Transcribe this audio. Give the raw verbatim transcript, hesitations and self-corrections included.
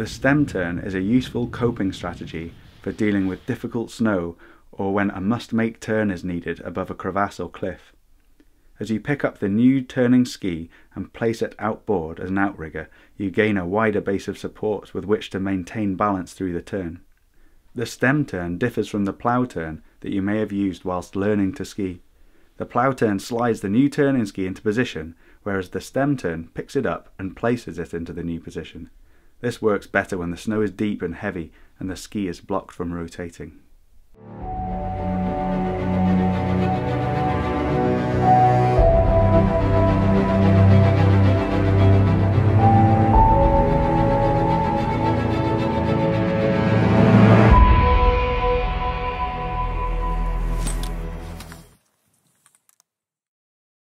The stem turn is a useful coping strategy for dealing with difficult snow or when a must-make turn is needed above a crevasse or cliff. As you pick up the new turning ski and place it outboard as an outrigger, you gain a wider base of support with which to maintain balance through the turn. The stem turn differs from the plough turn that you may have used whilst learning to ski. The plough turn slides the new turning ski into position, whereas the stem turn picks it up and places it into the new position. This works better when the snow is deep and heavy and the ski is blocked from rotating.